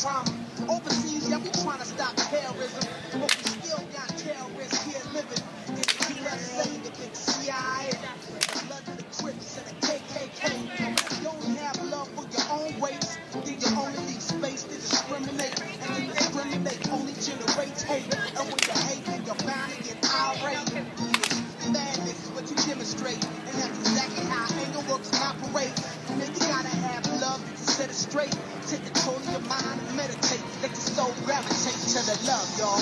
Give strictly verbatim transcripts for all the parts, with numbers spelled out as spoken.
trauma. Overseas, yeah, we trying to stop terrorism, but we still got terrorists here living in the U S A, the big C I A, the blood of the Crips and the K K K. If you don't have love for your own race, then you only leave space to discriminate, and to discriminate only generates hate. And when you hate, then you're bound to get irate. Madness is what you demonstrate, and that's exactly how anger works and operates. Nigga gotta have love to set it straight. Take control of your mind and meditate. Let your soul gravitate to the love, y'all.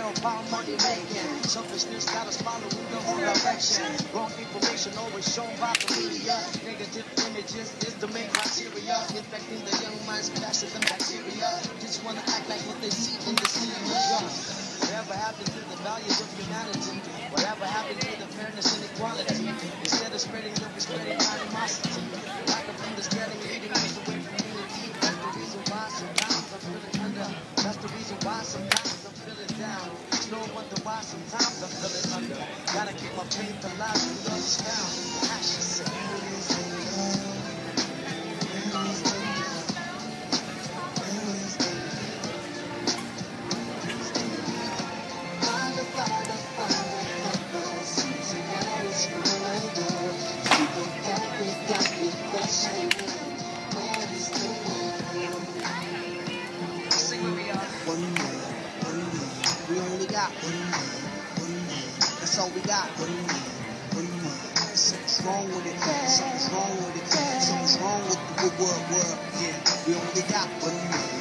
Something's wrong with the good world, world, yeah. We only got one man.